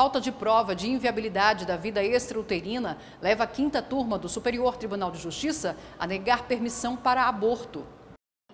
falta de prova de inviabilidade da vida extrauterina leva a 5ª turma do Superior Tribunal de Justiça a negar permissão para aborto.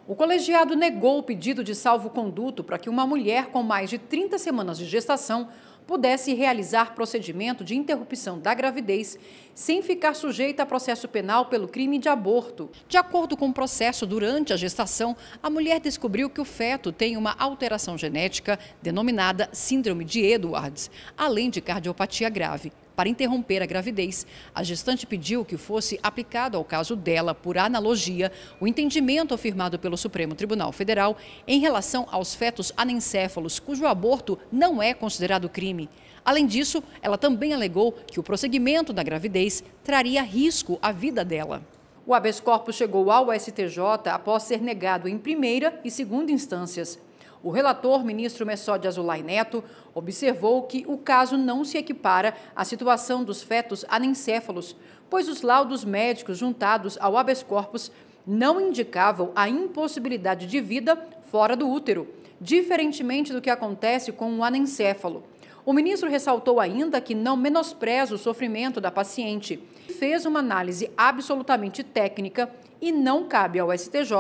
O colegiado negou o pedido de salvo-conduto para que uma mulher com mais de 30 semanas de gestação pudesse realizar procedimento de interrupção da gravidez sem ficar sujeita a processo penal pelo crime de aborto. De acordo com o processo, durante a gestação, a mulher descobriu que o feto tem uma alteração genética denominada Síndrome de Edwards, além de cardiopatia grave. Para interromper a gravidez, a gestante pediu que fosse aplicado ao caso dela, por analogia, o entendimento afirmado pelo Supremo Tribunal Federal em relação aos fetos anencéfalos, cujo aborto não é considerado crime. Além disso, ela também alegou que o prosseguimento da gravidez traria risco à vida dela. O habeas corpus chegou ao STJ após ser negado em primeira e segunda instâncias. O relator, ministro Mesquita Azulay Neto, observou que o caso não se equipara à situação dos fetos anencéfalos, pois os laudos médicos juntados ao habeas corpus não indicavam a impossibilidade de vida fora do útero, diferentemente do que acontece com o anencéfalo. O ministro ressaltou ainda que não menospreza o sofrimento da paciente e fez uma análise absolutamente técnica e não cabe ao STJ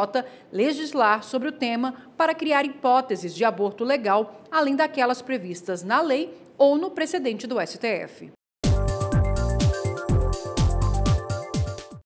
legislar sobre o tema para criar hipóteses de aborto legal, além daquelas previstas na lei ou no precedente do STF.